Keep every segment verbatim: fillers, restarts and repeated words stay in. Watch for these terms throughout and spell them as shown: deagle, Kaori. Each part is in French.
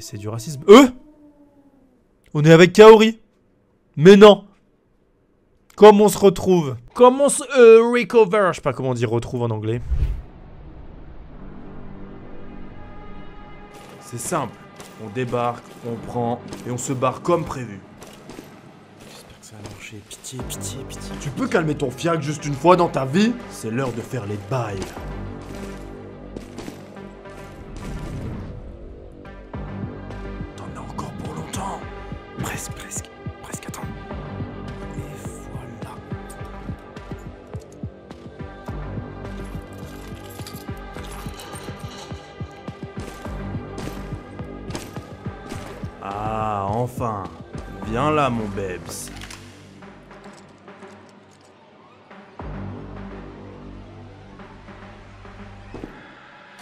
Et c'est du racisme. Euh On est avec Kaori. Mais non. Comment on se retrouve? Comment on se euh, recover? Je sais pas comment on dit retrouve en anglais. C'est simple. On débarque, on prend et on se barre comme prévu. J'espère que ça a marché. Pitié, pitié, pitié. Tu peux calmer ton fiac juste une fois dans ta vie? C'est l'heure de faire les bails. Presque, presque, presque, attends. Et voilà. Ah, enfin. Viens là, mon Bebs.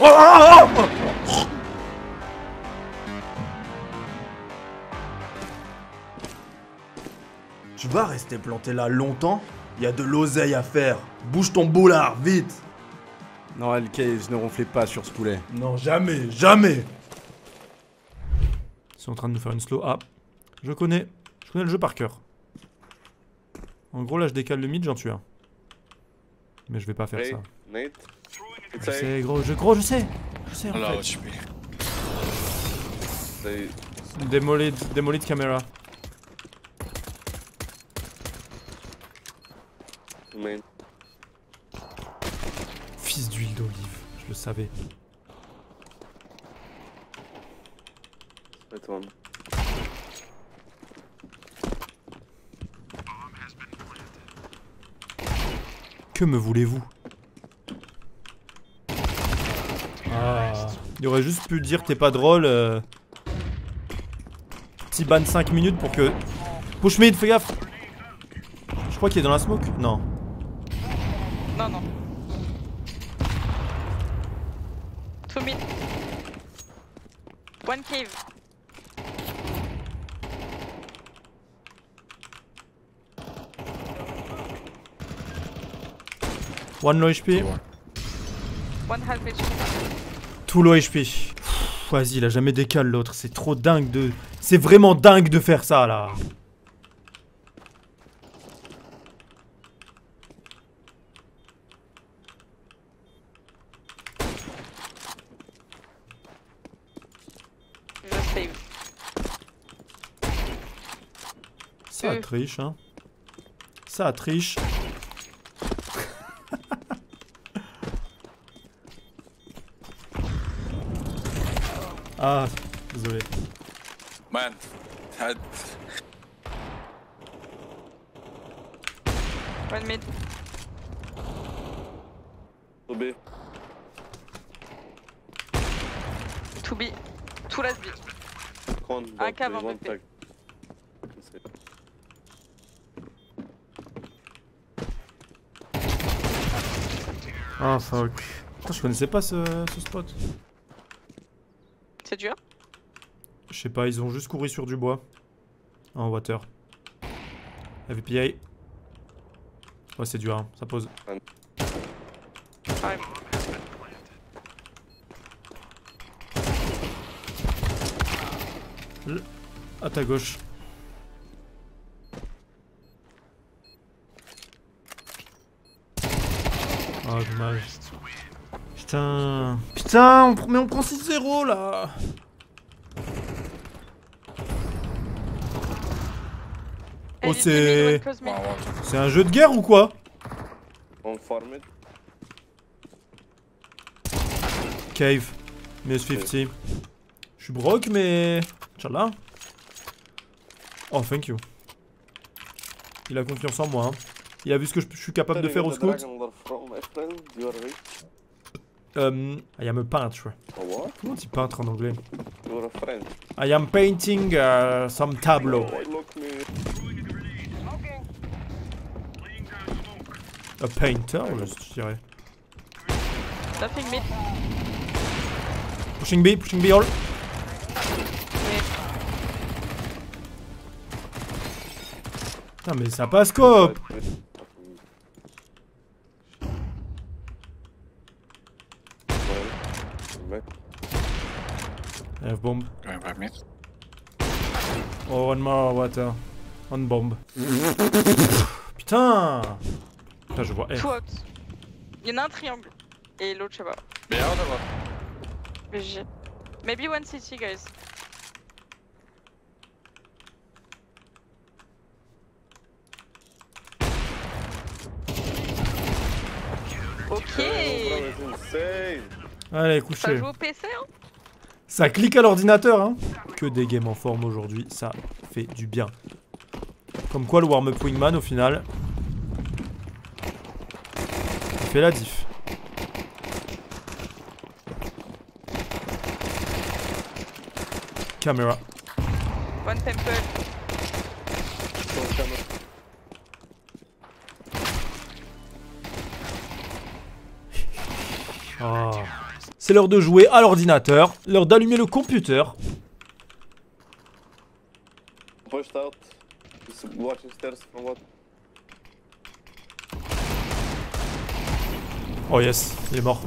Oh, oh, oh, oh. Tu vas rester planté là longtemps? Il y a de l'oseille à faire. Bouge ton boulard, vite! Non, L K, ne ronflez pas sur ce poulet. Non, jamais, jamais! Ils sont en train de nous faire une slow. Ah, je connais. Je connais le jeu par cœur. En gros, là, je décale le mid, j'en tue un. Mais je vais pas faire ça. Je sais, gros, je, gros, je sais. Je sais, en fait. Démoli, démoli de caméra. Fils d'huile d'olive, je le savais. Attends. Que me voulez-vous? Ah. Il aurait juste pu dire t'es pas drôle. Euh... Petit ban cinq minutes pour que. Push mid, fais gaffe. Je crois qu'il est dans la smoke. Non. Non, non. Two mid. One cave. One low H P. One half H P. Two low H P. Vas-y, il a jamais décalé l'autre. C'est trop dingue de... C'est vraiment dingue de faire ça, là. Ça triche, hein. Ça triche. Ah, désolé. Man, that... One mid. To B. To B. To last B. Un cave en P P. Ah fuck. Putain, je connaissais pas ce, ce spot. C'est dur? Je sais pas, ils ont juste couru sur du bois. En water. A V P I. Ouais, c'est dur, hein. Ça pose. I'm... Le... À ta gauche. Oh dommage. Putain. Putain, on, mais on prend six zéro là. Oh c'est... C'est un jeu de guerre ou quoi? Cave. minus cinquante. Je suis broke mais... Inch'Allah. Oh thank you. Il a confiance en moi hein. Il a vu ce que je, je suis capable de faire au scout. Euh, I am a painter. Comment on dit peintre en anglais? I am painting uh, some tableau. A painter, je dirais. Pushing B, pushing B all. Putain mais ça passe scope. F-bomb. Ouais, ouais. me. Oh, one more water. One bomb. Putain! Putain, je vois R. Faut out. Il y en a un triangle. Et l'autre, je sais pas. Mais on devrait. Mais j'ai. Maybe one city, guys. Ok. Allez, couché. Ça joue au P C, hein. Ça clique à l'ordinateur, hein. Que des games en forme aujourd'hui, ça fait du bien. Comme quoi, le warm-up wingman, au final, il fait la diff. Caméra. One temple. Oh. C'est l'heure de jouer à l'ordinateur, l'heure d'allumer le computer. Pushed out. Just watching stairs from what? Oh yes, il est mort.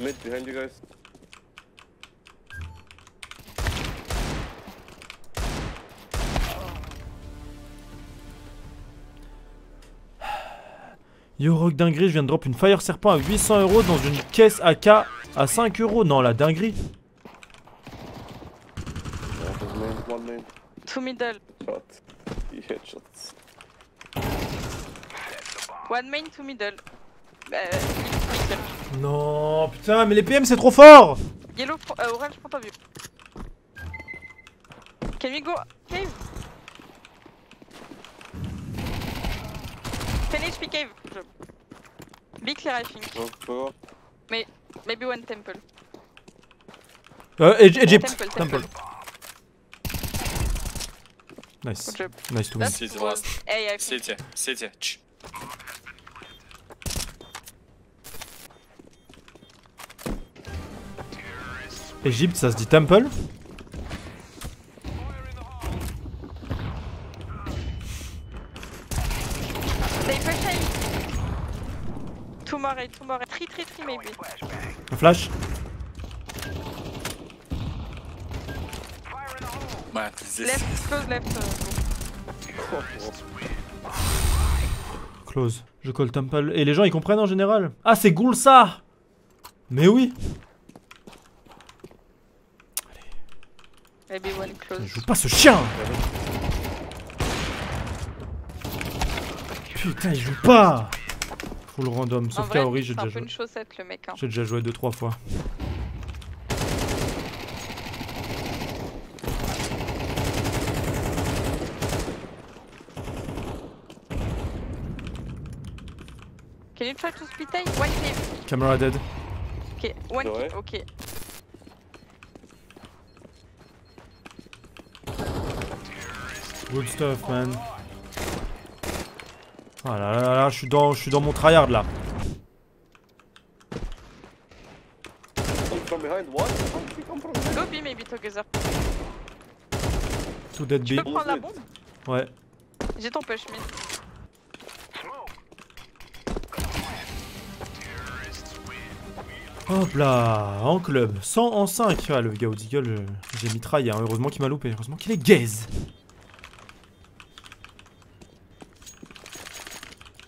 Mid behind you guys. Yo rock dinguerie, je viens de drop une fire serpent à huit cents euros dans une caisse A K à cinq euros. Non, la dinguerie. Two middle. One main, two middle. Non, putain, mais les P M c'est trop fort. Yellow, euh, orange, prends pas vu. Can we go cave? Finish P cave. Be clear, I think. Mais, maybe one temple. Euh, Egypt. Temple. temple. temple. Nice. Nice to win. City last. Hey, I think. City. City. Ch. Égypte, ça se dit temple? Two more, two more, three, three, three maybe. Un flash. Left, close, left. Close. Je colle temple. Et les gens ils comprennent en général? Ah, c'est ghoul ça! Mais oui! Je joue pas ce chien! Putain, il joue pas! Full random, sauf Kaori, j'ai déjà joué. Hein. J'ai déjà joué deux trois fois. Can you try to split time? One kill. Camera dead. Ok, one kill, ok. Good stuff, man. Oh là là là, je suis dans, je suis dans mon tryhard là. Go B maybe together. Tout dead B. Tu peux prendre la bombe? Ouais. J'ai ton push mid. Hop là, en club, cent en cinq. Ah, le gars au deagle, j'ai mis try, hein. Heureusement qu'il m'a loupé, heureusement qu'il est gaze.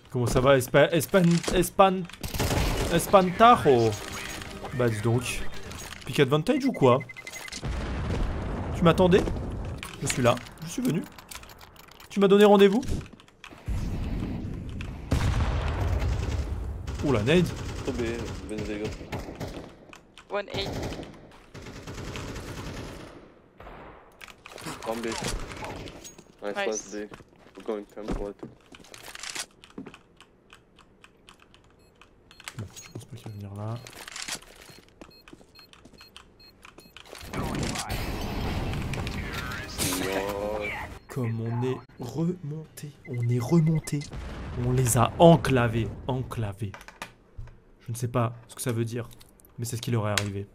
Comment ça va, Espan... Espan... Espan... Espantajo? Bah dis donc. Pick advantage ou quoi? Tu m'attendais? Je suis là, je suis venu. Tu m'as donné rendez-vous? Oh la nade. un huit. Nice. We're going temple. Je pense pas qu'il va venir là. No. Comme on est remonté, on est remonté, on les a enclavés, enclavés. Je ne sais pas ce que ça veut dire, mais c'est ce qui leur est arrivé.